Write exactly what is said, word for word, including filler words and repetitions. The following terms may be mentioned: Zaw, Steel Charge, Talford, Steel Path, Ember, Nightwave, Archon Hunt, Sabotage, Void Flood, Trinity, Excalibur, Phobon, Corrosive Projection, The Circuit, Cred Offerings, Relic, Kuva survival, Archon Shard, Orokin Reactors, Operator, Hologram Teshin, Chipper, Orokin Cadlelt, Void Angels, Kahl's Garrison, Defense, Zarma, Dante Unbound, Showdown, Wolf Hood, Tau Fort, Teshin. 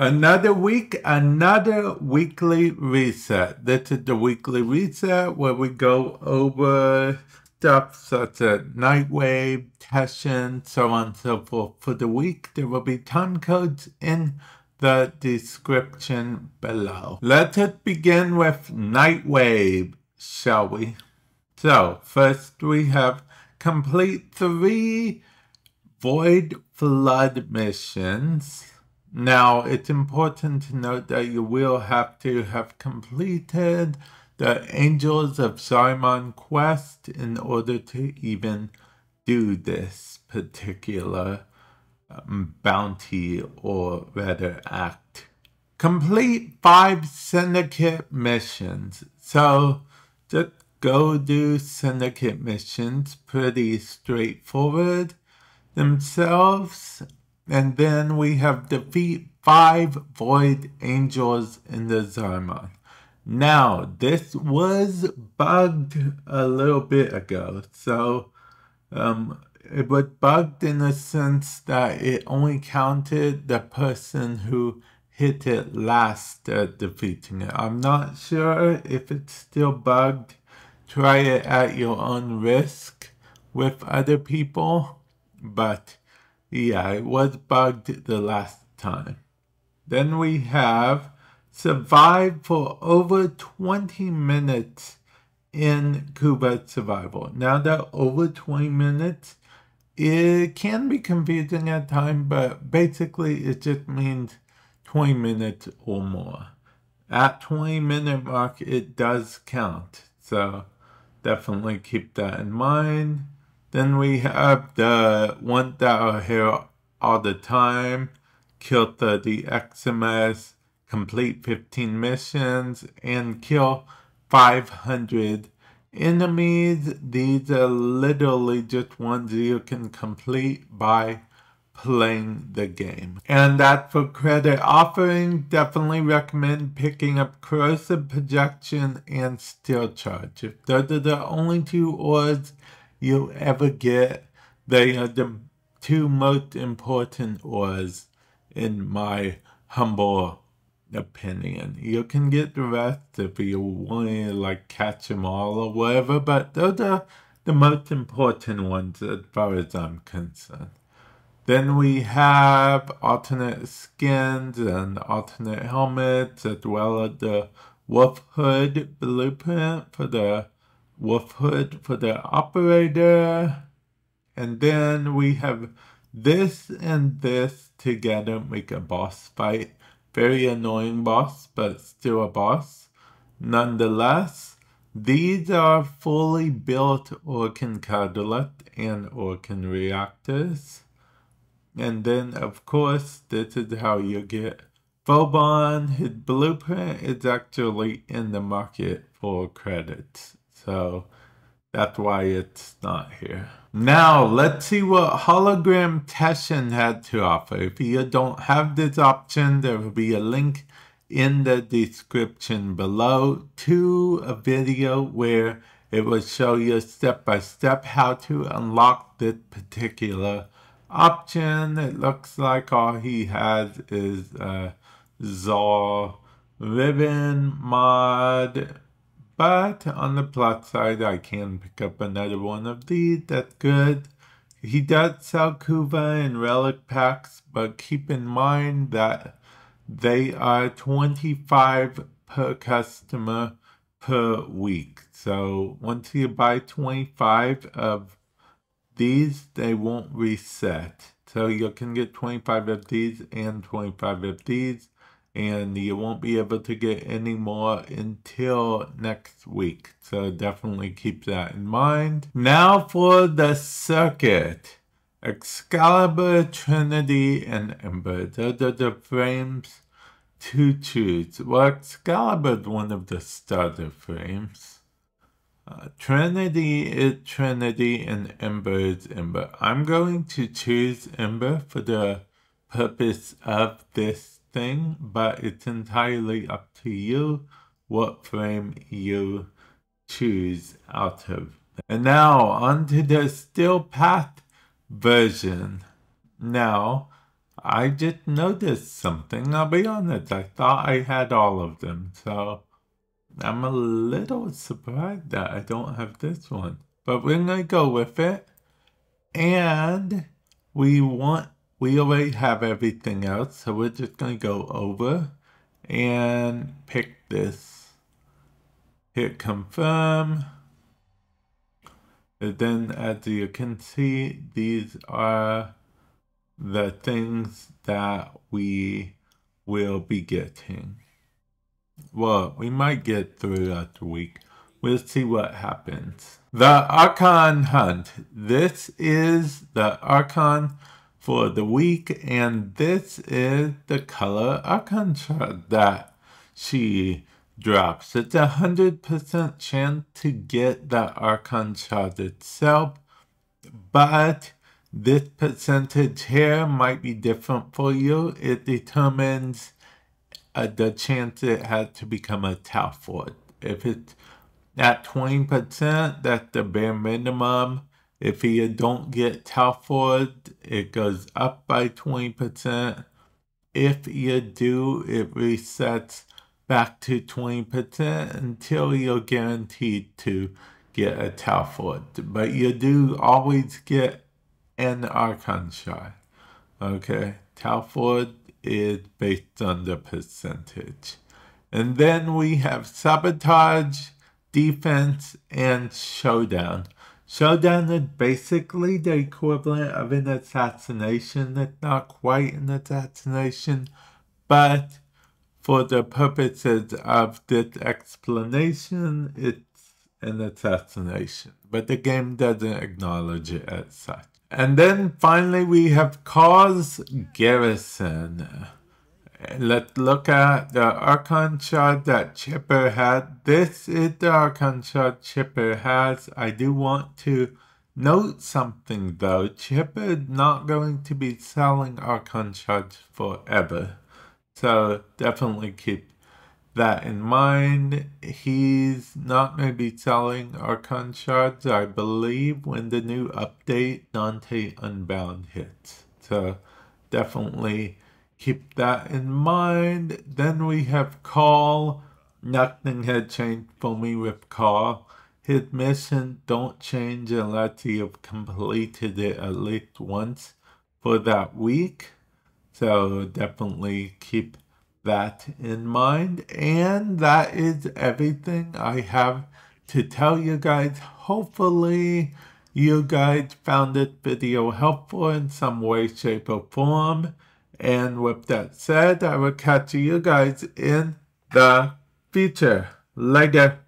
Another week, another weekly reset. This is the weekly reset where we go over stuff such as Nightwave, Teshin, so on and so forth for the week. There will be time codes in the description below. Let us begin with Nightwave, shall we? So, first we have complete three Void Flood missions. Now, it's important to note that you will have to have completed the Angels of Zarma quest in order to even do this particular um, bounty, or rather act. Complete five syndicate missions. So, just go do syndicate missions, pretty straightforward themselves. And then we have defeat five Void Angels in the Zarma. Now, this was bugged a little bit ago. So, um, it was bugged in the sense that it only counted the person who hit it last at defeating it. I'm not sure if it's still bugged. Try it at your own risk with other people. But yeah, it was bugged the last time. Then we have survived for over twenty minutes in Kuva survival. Now that over twenty minutes, it can be confusing at times, but basically it just means twenty minutes or more. At twenty minute mark, it does count. So definitely keep that in mind. Then we have the ones that are here all the time, kill thirty X M S, complete fifteen missions, and kill five hundred enemies. These are literally just ones you can complete by playing the game. And that for credit offering, definitely recommend picking up Corrosive Projection and Steel Charge. If those are the only two ores you ever get, they are the two most important ores in my humble opinion. You can get the rest if you want to like catch them all or whatever, but those are the most important ones as far as I'm concerned. Then we have alternate skins and alternate helmets, as well as the Wolf Hood blueprint for the Wolf Hood for the Operator. And then we have this and this together make a boss fight. Very annoying boss, but still a boss. Nonetheless, these are fully built Orokin Cadlelt and Orokin Reactors. And then, of course, this is how you get Phobon. His blueprint is actually in the market for credits. So that's why it's not here. Now, let's see what Hologram Teshin had to offer. If you don't have this option, there will be a link in the description below to a video where it will show you step-by-step how to unlock this particular option. It looks like all he has is a Zaw ribbon mod. But on the plus side, I can pick up another one of these, that's good. He does sell Kuva and Relic packs, but keep in mind that they are twenty-five per customer per week. So once you buy twenty-five of these, they won't reset. So you can get twenty-five of these and twenty-five of these. And you won't be able to get any more until next week. So definitely keep that in mind. Now for the circuit. Excalibur, Trinity, and Ember. Those are the frames to choose. Well, Excalibur is one of the starter frames. Uh, Trinity is Trinity, and Ember is Ember. I'm going to choose Ember for the purpose of this thing, but it's entirely up to you what frame you choose out of. And now on to the Steel Path version. Now, I just noticed something. I'll be honest, I thought I had all of them, so I'm a little surprised that I don't have this one. But we're gonna go with it. And we want, we already have everything else, so we're just gonna go over and pick this. Hit confirm. And then as you can see, these are the things that we will be getting. Well, we might get through that week. We'll see what happens. The Archon Hunt. This is the Archon for the week, and this is the color Archon Shard that she drops. It's a one hundred percent chance to get the Archon Shard itself, but this percentage here might be different for you. It determines uh, the chance it has to become a Tau Fort. If it's at twenty percent, that's the bare minimum. If you don't get Tau Fort, it goes up by twenty percent. If you do, it resets back to twenty percent until you're guaranteed to get a Tau Fort. But you do always get and Archon Shard. Okay, Talford is based on the percentage. And then we have Sabotage, Defense, and Showdown. Showdown is basically the equivalent of an assassination. It's not quite an assassination, but for the purposes of this explanation, it's an assassination. But the game doesn't acknowledge it as such. And then finally we have Kahl's Garrison. Let's look at the Archon Shard that Chipper had. This is the Archon Shard Chipper has. I do want to note something though. Chipper is not going to be selling Archon Shards forever. So definitely keep that in mind. He's not going to be selling Archon Shards, I believe, when the new update Dante Unbound hits. So definitely keep that in mind. Then we have Kahl. Nothing had changed for me with Kahl. His mission don't change unless you have completed it at least once for that week. So definitely keep that in mind, and that is everything I have to tell you guys. Hopefully you guys found this video helpful in some way, shape, or form, and with that said, I will catch you guys in the future. Later.